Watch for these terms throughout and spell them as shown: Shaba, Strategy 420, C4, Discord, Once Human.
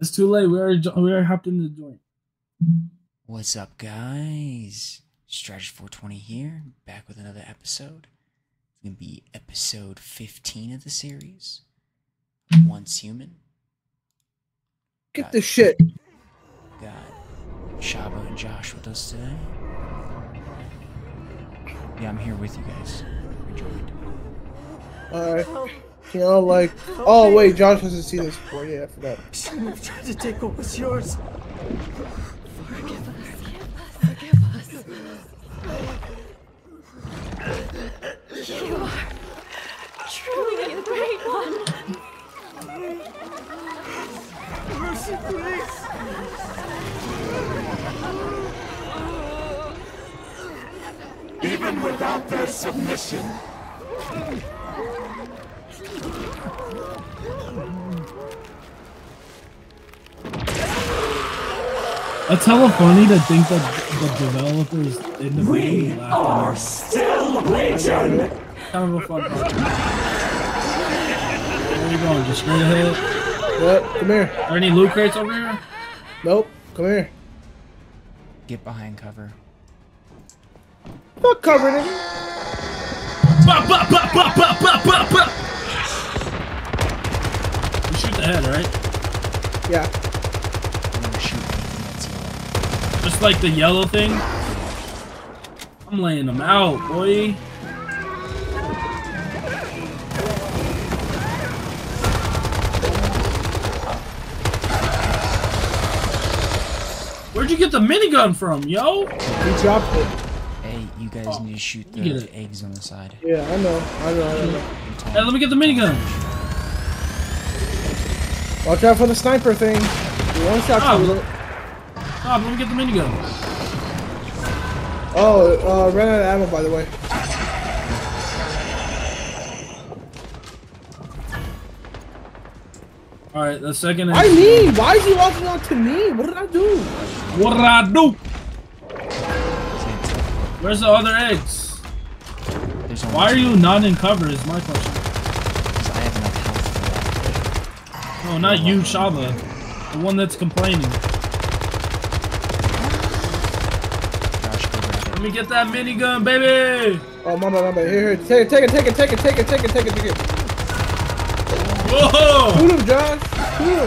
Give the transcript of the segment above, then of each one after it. It's too late. We are hopped in the joint. What's up, guys? Strategy 420 here, back with another episode. It's gonna be episode 15 of the series. Once Human. Get the shit. Got Shaba and Josh with us today. Yeah, I'm here with you guys. Enjoyed. Alright. You know, like... Oh, wait, Josh hasn't seen this before. Yeah, I forgot. I've tried to take what was yours. Forgive us. Forgive us. Forgive us. You are truly the great one. Mercy, please. Even without their submission, that's hella funny to think that the developers in the movie are still Legion. Kind of a fun part. Where are you going? Just straight ahead. What? Come here. Are any loot crates over here? Nope. Come here. Get behind cover. Fuck cover, nigga. Bop, bop, bop, bop, bop, bop, bop, bop. You shoot the head, right? Yeah. Just like the yellow thing. I'm laying them out, boy. Where'd you get the minigun from, yo? He dropped it. Hey, you guys need to shoot the eggs on the side. Yeah, I know. Hey, let me get the minigun. Watch out for the sniper thing. You want to stop let me get the minigun. Oh, ran out of ammo, by the way. Alright, the second... I mean, why is he walking out to me? What did I do? What did I do? Where's the other eggs? Why are you not in cover is my question. Because I have enough health. No, not you, Shaba. The one that's complaining. Let me get that minigun, baby! Oh, my bad. Here, take it. Whoa! Shoot him, Josh! Shoot him!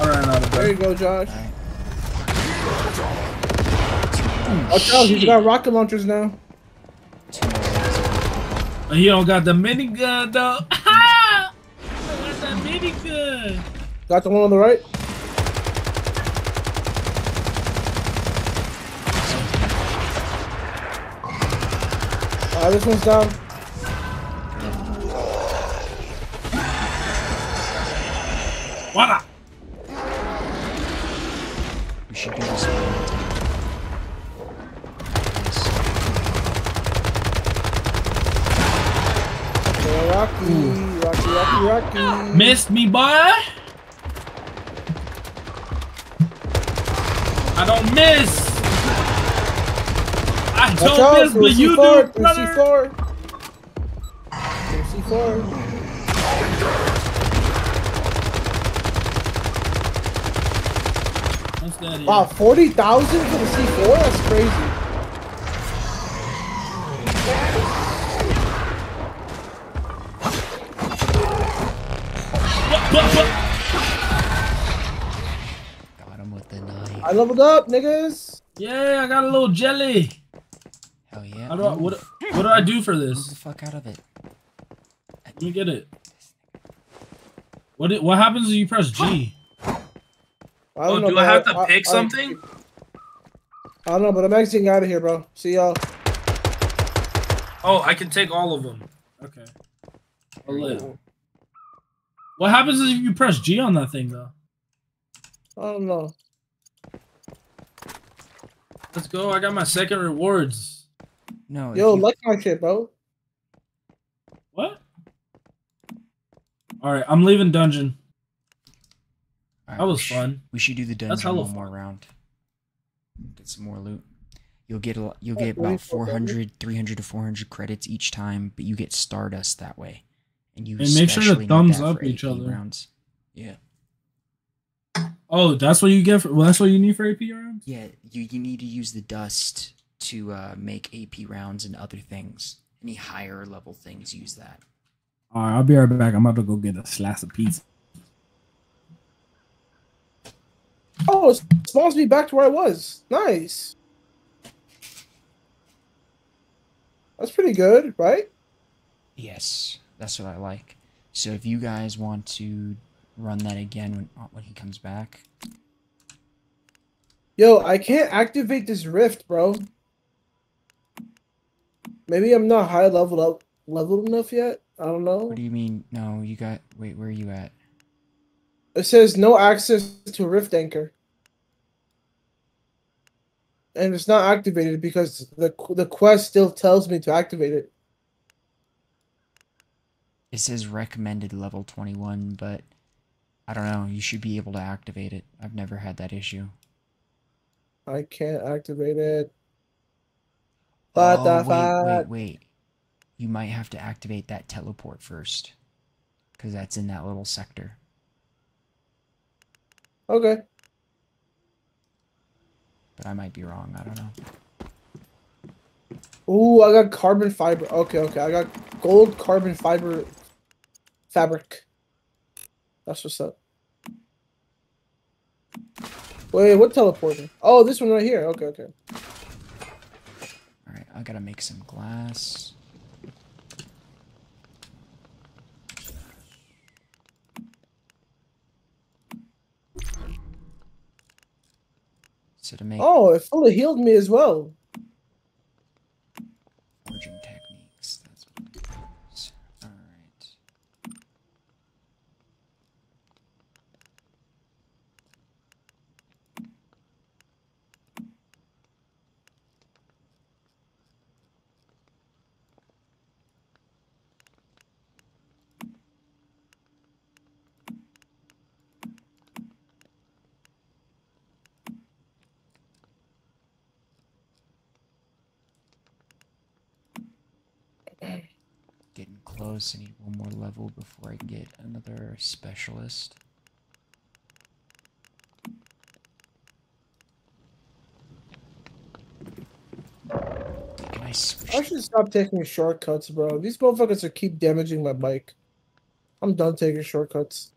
I ran out of breath. There you go, Josh. Watch out, he's got rocket launchers now. He don't got the minigun, though. Good. Got the one on the right. Alright, this one's down. Voila! We should do this one. Rocky. Rocky. Missed me, boy. I don't miss. I don't miss, but you do, brother. C4. Wow, 40,000 for the C4? That's crazy. Got him with the knife. I leveled up, niggas. Yeah, I got a little jelly. Hell yeah. How do I, what do I do for this? Move the fuck out of it. Let me get it. What happens if you press G? Oh, do I have to pick something? I don't know, but I'm exiting out of here, bro. See y'all. Oh, I can take all of them. Okay. I'll live. What happens if you press G on that thing, though? I don't know. Let's go. I got my second rewards. No. Yo, like my shit, bro. What? All right, I'm leaving dungeon. Right, that was fun. We should do the dungeon one more round. Get some more loot. You'll get about 400, 300 to 400 credits each time, but you get Stardust that way. And make sure to thumbs up each other. Rounds. Yeah. Oh, that's what you get. Well, that's what you need for AP rounds. Yeah, you need to use the dust to make AP rounds and other things. Any higher level things use that. All right, I'll be right back. I'm about to go get a slice of pizza. Oh, it spawns me back to where I was. Nice. That's pretty good, right? Yes, that's what I like. So if you guys want to run that again when he comes back. Yo, I can't activate this rift, bro. Maybe I'm not high leveled enough yet. I don't know. What do you mean? No, you got... Wait, where are you at? It says no access to rift anchor. And it's not activated because the quest still tells me to activate it. It says recommended level 21, but I don't know. You should be able to activate it. I've never had that issue. I can't activate it. What the fuck? Wait. You might have to activate that teleport first. Because that's in that little sector. Okay. But I might be wrong. I don't know. Ooh, I got carbon fiber. Okay. I got gold carbon fiber fabric. That's what's up. Wait, what teleporter? Oh, this one right here. Okay. All right, I gotta make some glass. So to make... Oh, it fully healed me as well. Forging techniques. That's what it is. All right. Getting close. I need one more level before I get another specialist. Can I switch? I should stop taking shortcuts, bro. These motherfuckers are keep damaging my bike. I'm done taking shortcuts.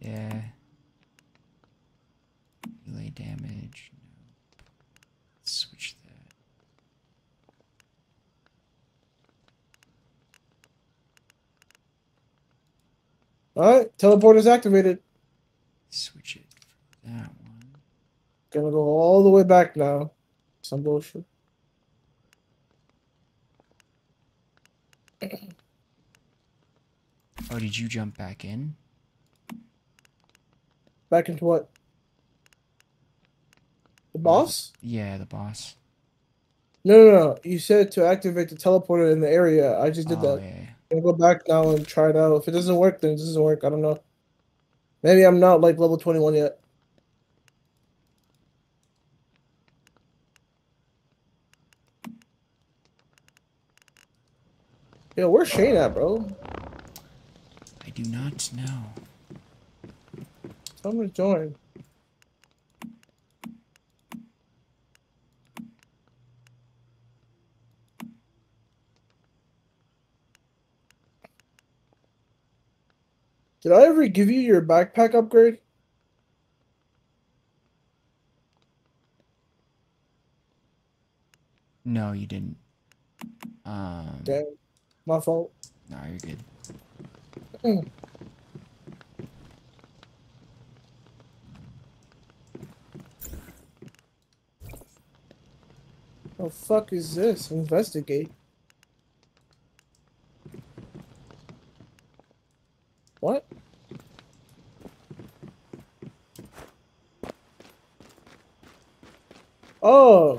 Yeah. Melee damage. Switch that. Alright, teleport is activated. Switch it for that one. Gonna go all the way back now. Some bullshit. Oh, did you jump back in? Back into what? The boss? Yeah, the boss. No. You said to activate the teleporter in the area. I just did that. Yeah. I'm gonna go back now and try it out. If it doesn't work, then it doesn't work. I don't know. Maybe I'm not like level 21 yet. Yo, where's Shane at, bro? I do not know. Tell him to join. Did I ever give you your backpack upgrade? No, you didn't. Damn. My fault. No, you're good. The fuck is this? Investigate. What? Oh!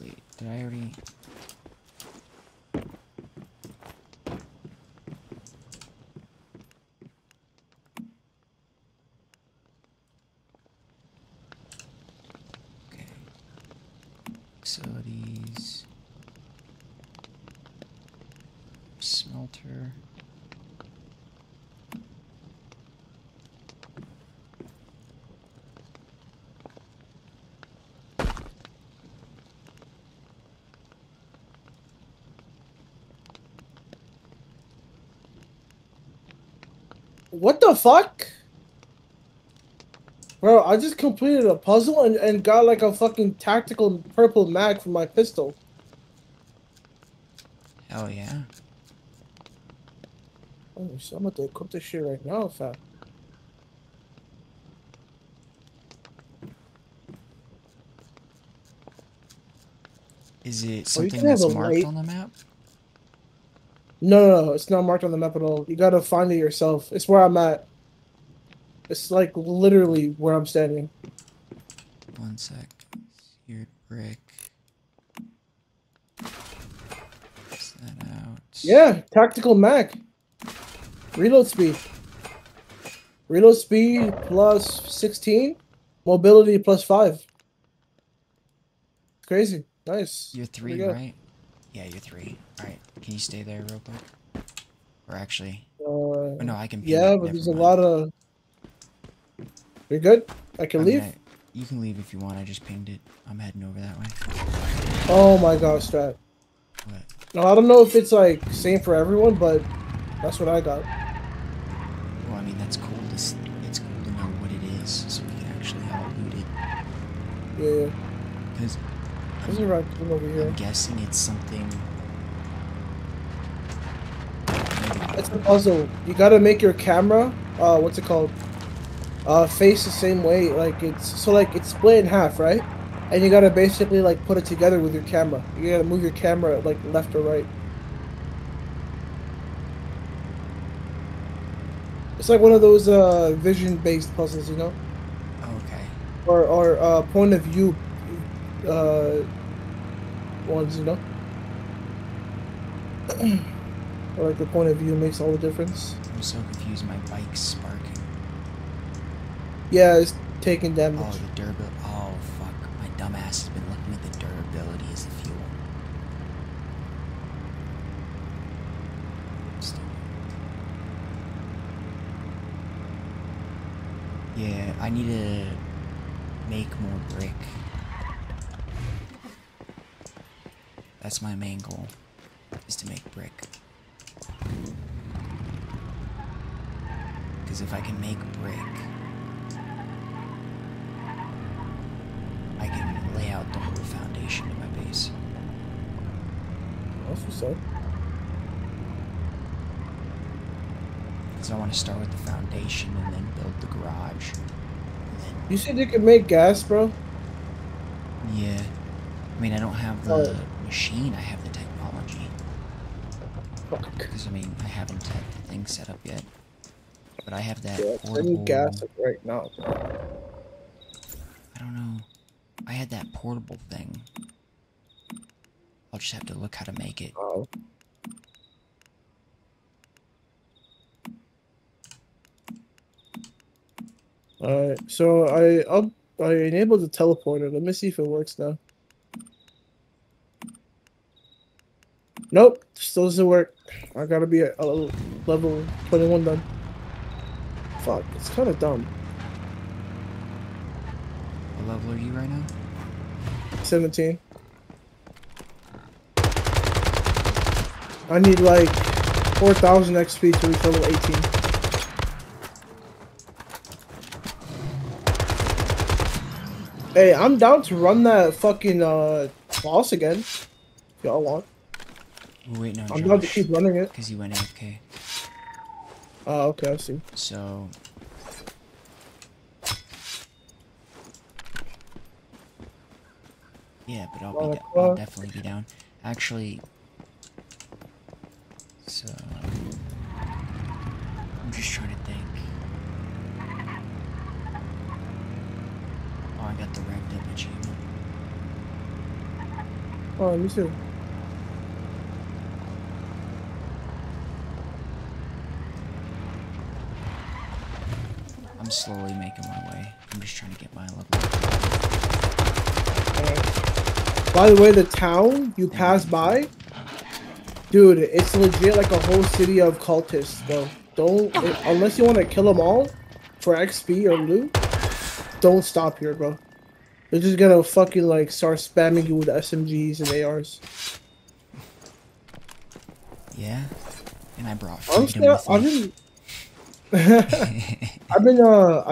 Wait, did I already... Facilities. Smelter. What the fuck? Bro, I just completed a puzzle and got like a fucking tactical purple mag for my pistol. Hell yeah. Oh, so I'm about to equip this shit right now, fam. Is it something that's marked on the map? No, it's not marked on the map at all. You gotta find it yourself. It's where I'm at. It's like literally where I'm standing. 1 sec. Seared brick. Press that out. Yeah, tactical mag. Reload speed. Reload speed plus 16. Mobility plus 5. Crazy. Nice. You're 3, right? Yeah, you're 3. Alright, can you stay there real quick? Or actually... oh no, I can... yeah, but there's a lot of... You're good? I can leave? You can leave if you want, I just pinged it. I'm heading over that way. Oh my gosh, Strat. What? No, I don't know if it's like, same for everyone, but... that's what I got. Well, I mean, that's cool. It's cool to know what it is, so we can actually all loot it. Yeah. Because... I'm guessing it's something. It's a puzzle. You gotta make your camera, what's it called? Face the same way. Like it's split in half, right? And you gotta basically like put it together with your camera. You gotta move your camera like left or right. It's like one of those vision-based puzzles, you know? Okay. Or point of view. Ones, you know? Or like the point of view makes all the difference. I'm so confused, my bike's sparking. Yeah, it's taking damage. Oh, the durability. Oh, fuck. My dumbass has been looking at the durability as the fuel. Stupid. Yeah, I need to make more brick. That's my main goal, is to make brick. Because if I can make brick, I can lay out the whole foundation of my base. That's what's up. Because I want to start with the foundation and then build the garage. You said you could make gas, bro? Yeah. I mean, I don't have the... machine, I have the technology. Fuck. Because I mean, I haven't had the thing set up yet. But I have that. Yeah, I need gas right now. I don't know. I had that portable thing. I'll just have to look how to make it. Oh. Alright, so I enabled the teleporter. Let me see if it works now. Nope, still doesn't work. I gotta be a level 21 done. Fuck, it's kind of dumb. What level are you right now? 17. I need like 4,000 XP to reach level 18. Hey, I'm down to run that fucking boss again. Y'all want? Wait, no, I'm about to keep running it. Because you went AFK. Oh, okay, I see. So... yeah, but I'll definitely be down. Actually... so... I'm just trying to think. Oh, I got the ranked up achievement. Oh, me too. Slowly making my way. I'm just trying to get my level. Alright. By the way, the town you pass by, dude, it's legit like a whole city of cultists, though. Don't, unless you want to kill them all for XP or loot, don't stop here, bro. They're just gonna fucking like start spamming you with SMGs and ARs. Yeah, and I brought freedom with me. I've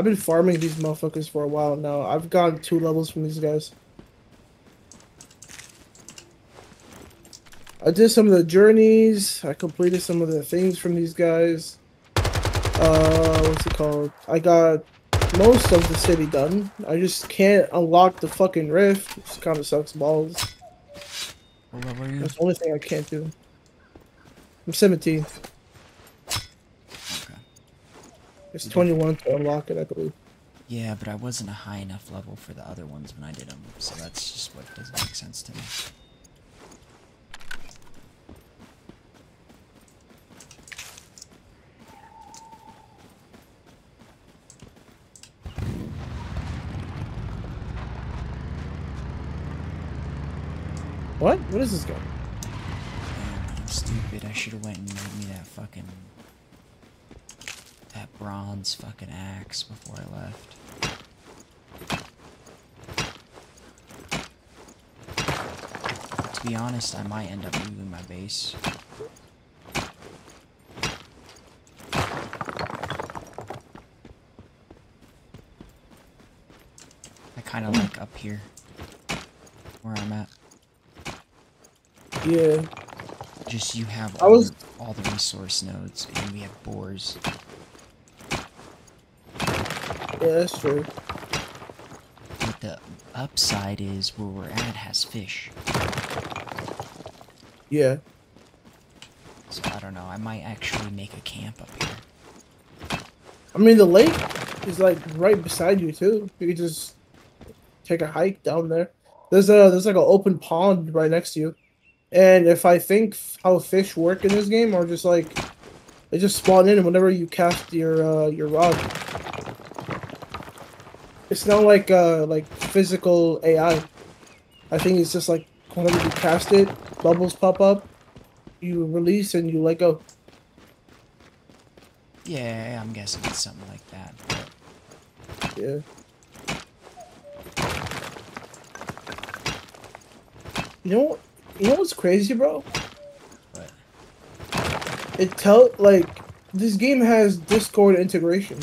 been farming these motherfuckers for a while now. I've gotten 2 levels from these guys. I did some of the journeys. I completed some of the things from these guys. What's it called? I got most of the city done. I just can't unlock the fucking rift, which kind of sucks balls. What level are you? That's the only thing I can't do. I'm 17. It's 21 to unlock it, I believe. Yeah, but I wasn't a high enough level for the other ones when I did them, so that's just what doesn't make sense to me. What? What is this guy? Damn, I'm stupid. I should have went and made me that fucking... that bronze fucking axe before I left. To be honest, I might end up moving my base. I kind of like up here, where I'm at. Yeah. Just you have all the resource nodes, and we have boars. Yeah, that's true. But the upside is where we're at has fish. Yeah. So I don't know, I might actually make a camp up here. I mean, the lake is like right beside you too. You can just take a hike down there. There's like an open pond right next to you. And if I think how fish work in this game, or just like, they just spawn in whenever you cast your rod. It's not like like physical AI. I think it's just like whenever you cast it, bubbles pop up, you release and you let go. Yeah, I'm guessing it's something like that. But... yeah. You know what's crazy, bro? What? This game has Discord integration.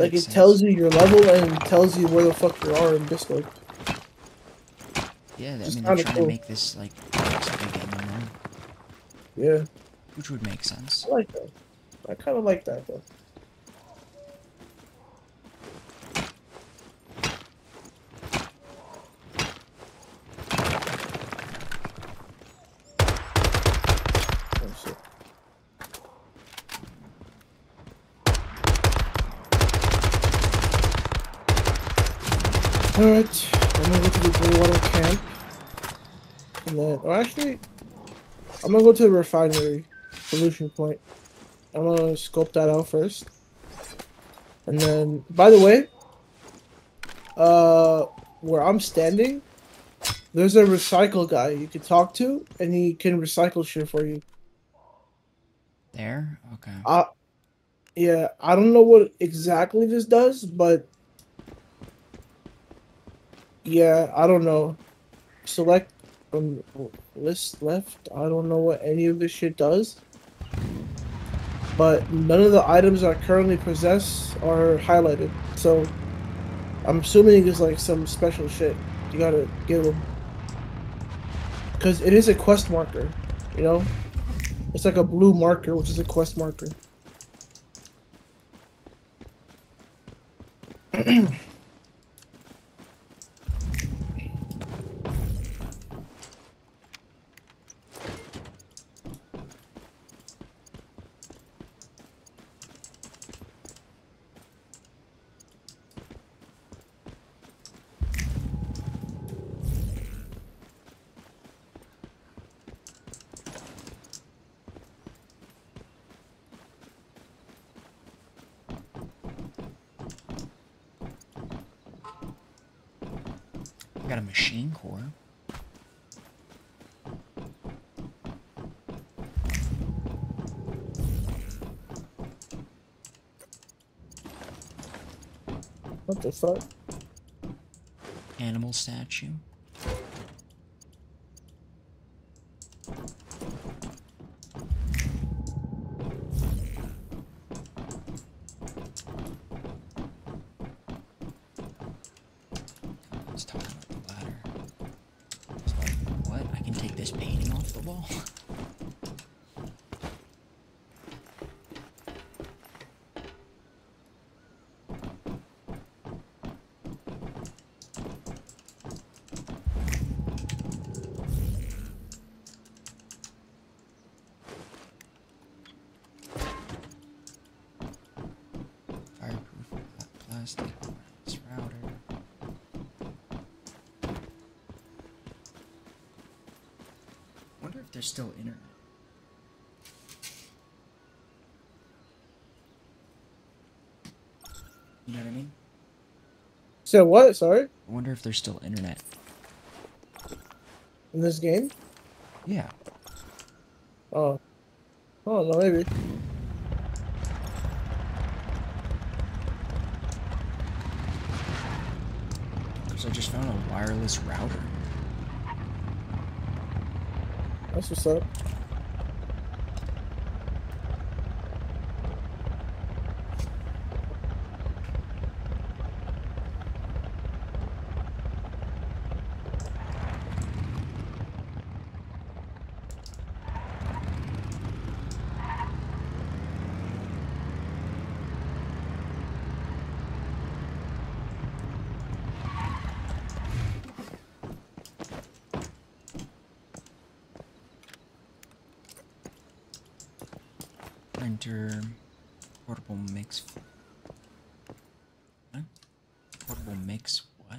Like, it tells you your level and tells you where the fuck you are in Discord. Yeah, I mean, they're trying to make this, like, game. Yeah. Which would make sense. I like that. I kind of like that, though. Alright, I'm gonna go to the blue water camp. And then, or actually, I'm gonna go to the refinery pollution point. I'm gonna scope that out first. And then, by the way, where I'm standing, there's a recycle guy you can talk to, and he can recycle shit for you. There? Okay. Yeah, I don't know what exactly this does, but... yeah, I don't know. Select from list left. I don't know what any of this shit does. But none of the items I currently possess are highlighted. So I'm assuming it's like some special shit. You gotta get them. Because it is a quest marker, you know? It's like a blue marker, which is a quest marker. I got a machine core. What the fuck? Animal statue. Let's talk about the ladder. It's like, what? I can take this painting off the wall? They're still internet. You know what I mean? So what? Sorry? I wonder if there's still internet. In this game? Yeah. Oh. Oh, no, maybe. Because I just found a wireless router. That's what's up. Printer, portable mix. Huh? Portable mix. What?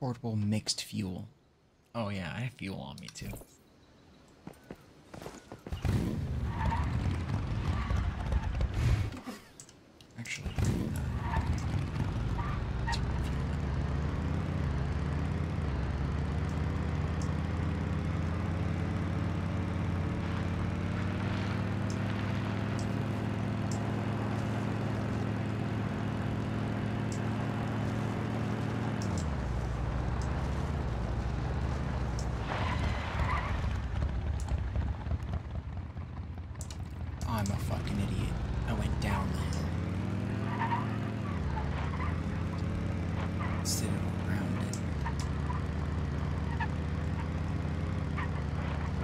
Portable mixed fuel. Oh yeah, I have fuel on me too. Actually, I'm a fucking idiot. I went down the hill. Instead of around it.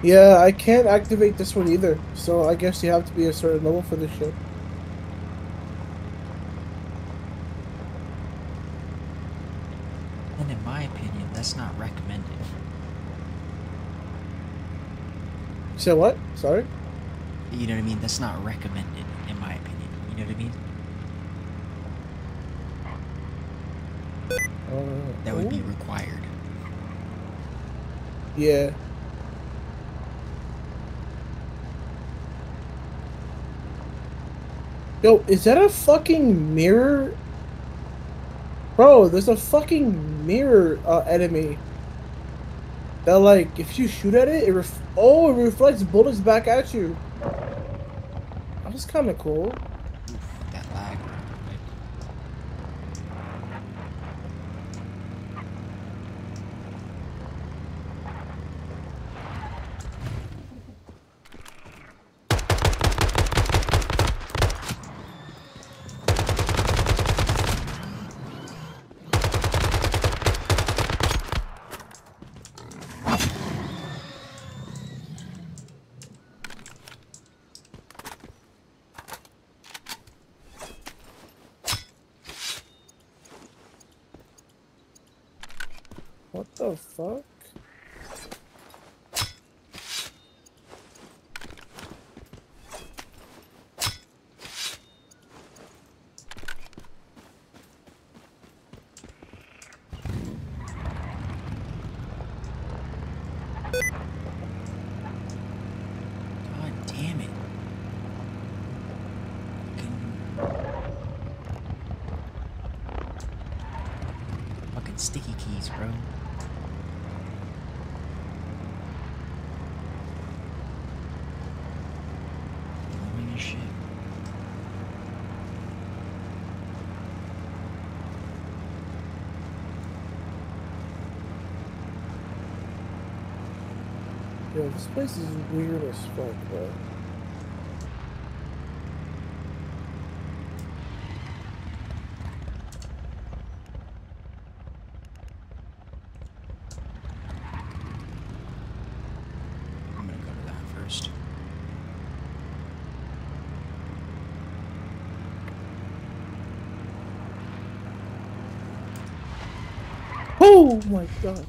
Yeah, I can't activate this one either. So I guess you have to be a certain level for this shit. And in my opinion, that's not recommended. So what? Sorry? You know what I mean? That's not recommended, in my opinion. You know what I mean? That would be required. Yeah. Yo, is that a fucking mirror? Bro, there's a fucking mirror enemy. That, like, if you shoot at it, it reflects bullets back at you. That was kind of cool. Oof, that lag. What the fuck? sticky keys, bro. Yo, this place is weird as fuck, bro. I'm gonna go to that first. Oh my god.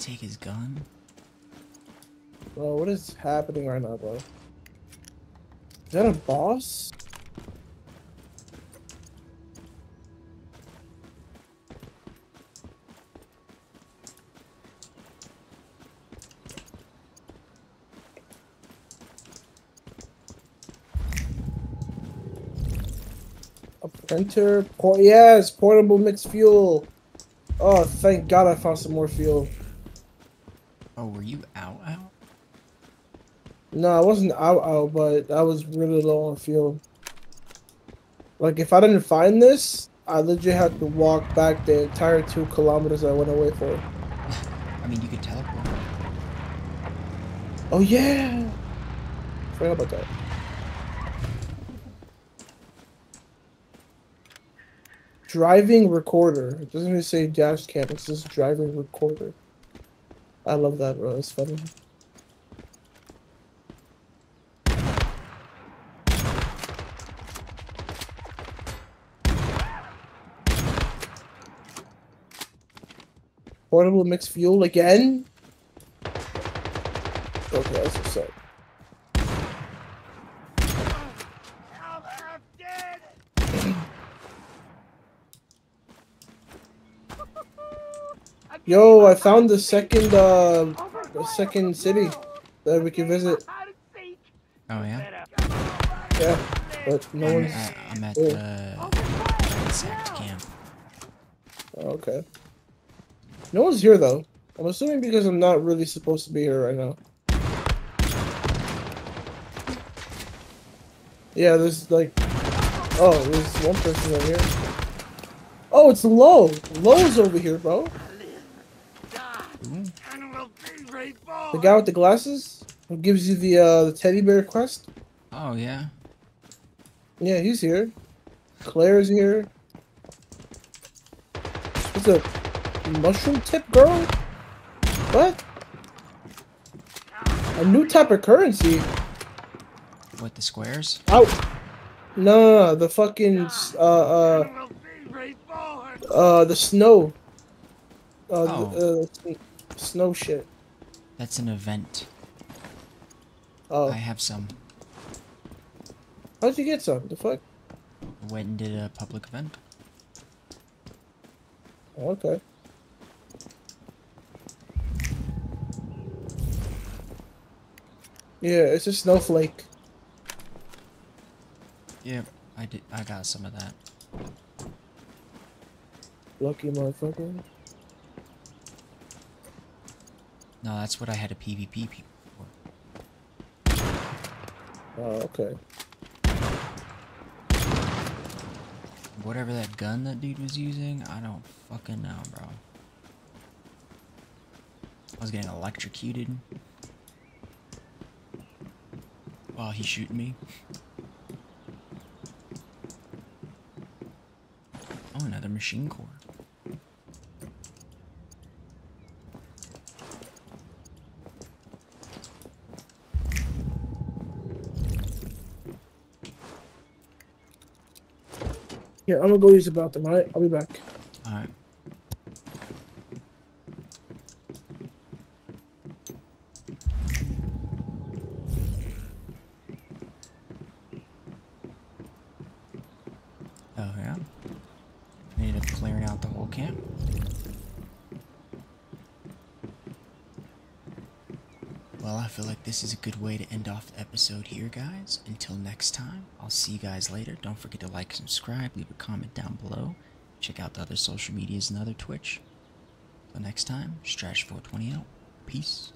Take his gun? Bro, what is happening right now, bro? Is that a boss? A printer? Yes, portable mixed fuel. Oh, thank God I found some more fuel. Oh, were you out? No, I wasn't out, but I was really low on fuel. Like, if I didn't find this, I legit had to walk back the entire 2 kilometers I went away for. I mean, you could teleport. Oh, yeah! Forgot about that. Driving recorder. It doesn't even say dash cam, it's just driving recorder. I love that, bro. It's funny. Portable mixed fuel again? Okay, that's what's up. Yo, I found the second city that we can visit. Oh yeah. Yeah, but no one's. I'm at the insect camp. Okay. No one's here though. I'm assuming because I'm not really supposed to be here right now. Yeah, there's like, oh, there's one person over here. Oh, it's Low. Low's over here, bro. The guy with the glasses who gives you the teddy bear quest. Oh yeah. Yeah, he's here. Claire's here. What's a mushroom tip, girl? What? A new type of currency. What, the squares? Ow! No, the fucking the snow. Snow shit. That's an event. Oh. I have some. How'd you get some? The fuck? I went and did a public event. Okay. Yeah, it's a snowflake. Yeah, I got some of that. Lucky motherfucker. No, that's what I had a PvP people for. Oh, okay. Whatever that gun that dude was using, I don't fucking know, bro. I was getting electrocuted while he's shooting me. Oh, another machine core. Here, I'm gonna go use the bathroom, alright? I'll be back. Alright. Oh, yeah? Need to clear out the whole camp. Well, I feel like this is a good way to end off the episode here, guys. Until next time, I'll see you guys later. Don't forget to like, subscribe, leave a comment down below. Check out the other social medias and other Twitch. Until next time, Strategy 420 out. Peace.